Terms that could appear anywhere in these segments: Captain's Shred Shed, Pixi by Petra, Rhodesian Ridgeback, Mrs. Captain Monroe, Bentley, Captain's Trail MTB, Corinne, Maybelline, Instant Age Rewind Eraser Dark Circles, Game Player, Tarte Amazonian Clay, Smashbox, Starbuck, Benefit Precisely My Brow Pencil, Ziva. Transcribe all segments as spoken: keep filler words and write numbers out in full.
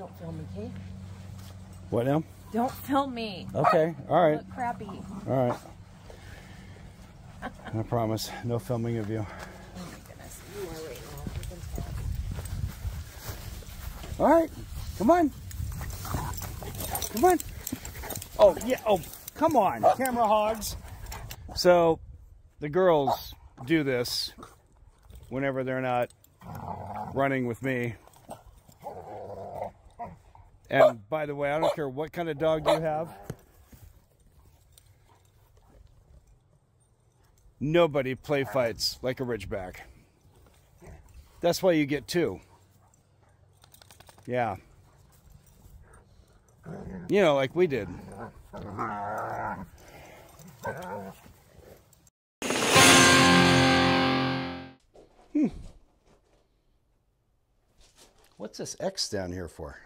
Don't film me, okay? What now? Don't film me. Okay, all right. I look crappy. All right. I promise, no filming of you. Oh my goodness, you are right now. All right, come on. Come on. Oh, yeah, oh, come on, camera hogs. So, the girls do this whenever they're not running with me. And by the way, I don't care what kind of dog you have. Nobody play fights like a Ridgeback. That's why you get two. Yeah. You know, like we did. Hmm. What's this X down here for?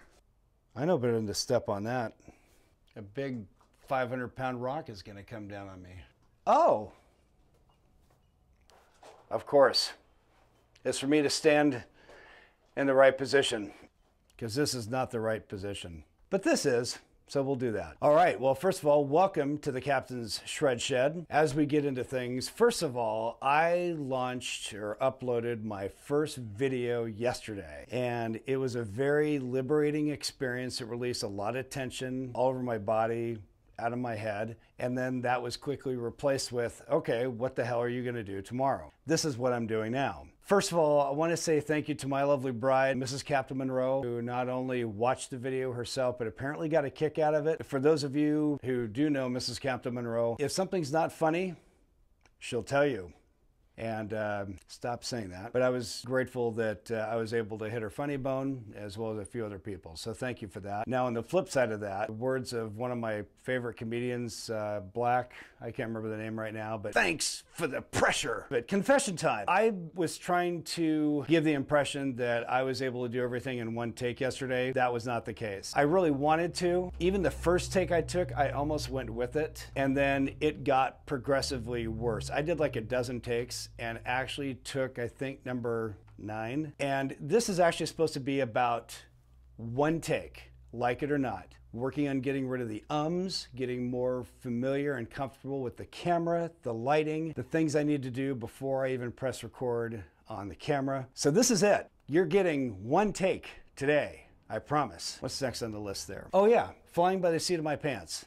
I know better than to step on that. A big five hundred pound rock is going to come down on me. Oh! Of course. It's for me to stand in the right position, because this is not the right position. But this is, so we'll do that. All right, well, first of all, welcome to the Captain's Shred Shed. As we get into things, first of all, I launched or uploaded my first video yesterday, and it was a very liberating experience. It released a lot of tension all over my body, out of my head, and then that was quickly replaced with, okay, what the hell are you going to do tomorrow? This is what I'm doing now. First of all, I want to say thank you to my lovely bride, Missus Captain Monroe, who not only watched the video herself, but apparently got a kick out of it. For those of you who do know Missus Captain Monroe, if something's not funny, she'll tell you. And uh, stop saying that. But I was grateful that uh, I was able to hit her funny bone, as well as a few other people. So thank you for that. Now on the flip side of that, words of one of my favorite comedians, uh, Black, I can't remember the name right now, but thanks for the pressure. But confession time. I was trying to give the impression that I was able to do everything in one take yesterday. That was not the case. I really wanted to. Even the first take I took, I almost went with it. And then it got progressively worse. I did like a dozen takes. And actually took, I think, number nine. And this is actually supposed to be about one take, like it or not. Working on getting rid of the ums, getting more familiar and comfortable with the camera, the lighting, the things I need to do before I even press record on the camera. So this is it. You're getting one take today, I promise. What's next on the list there? Oh yeah, flying by the seat of my pants.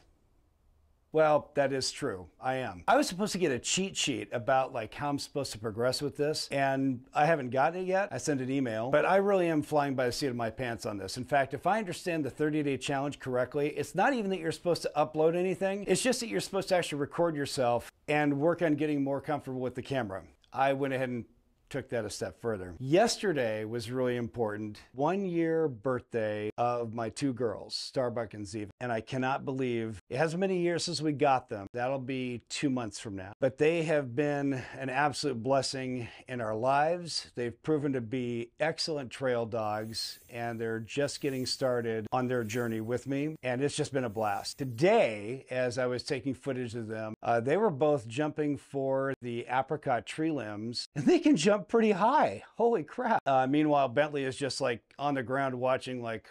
Well, that is true. I am. I was supposed to get a cheat sheet about like how I'm supposed to progress with this, and I haven't gotten it yet. I sent an email, but I really am flying by the seat of my pants on this. In fact, if I understand the thirty day challenge correctly, it's not even that you're supposed to upload anything. It's just that you're supposed to actually record yourself and work on getting more comfortable with the camera. I went ahead and took that a step further. Yesterday was really important. One year birthday of my two girls, Starbuck and Ziva. And I cannot believe it hasn't been a year since we got them. That'll be two months from now. But they have been an absolute blessing in our lives. They've proven to be excellent trail dogs, and they're just getting started on their journey with me. And it's just been a blast. Today, as I was taking footage of them, uh, they were both jumping for the apricot tree limbs, and they can jump pretty high. Holy crap. Uh, meanwhile, Bentley is just like on the ground watching like,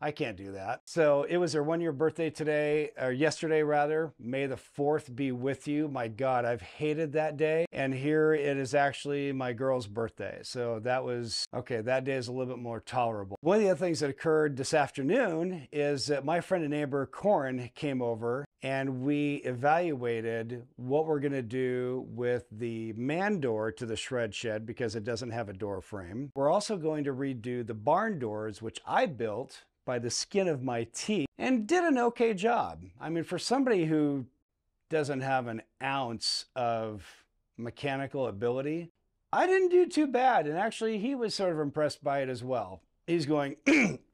I can't do that. So it was their one year birthday today, or yesterday rather. May the fourth be with you. My God, I've hated that day. And here it is actually my girl's birthday. So that was, okay, that day is a little bit more tolerable. One of the other things that occurred this afternoon is that my friend and neighbor, Corinne, came over and we evaluated what we're gonna do with the man door to the shred shed because it doesn't have a door frame. We're also going to redo the barn doors, which I built by the skin of my teeth, and did an okay job. I mean, for somebody who doesn't have an ounce of mechanical ability, I didn't do too bad. And actually, he was sort of impressed by it as well. He's going,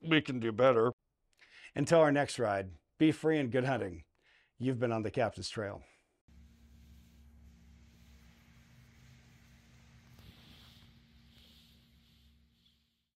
we can do better. Until our next ride, be free and good hunting. You've been on the Captain's Trail.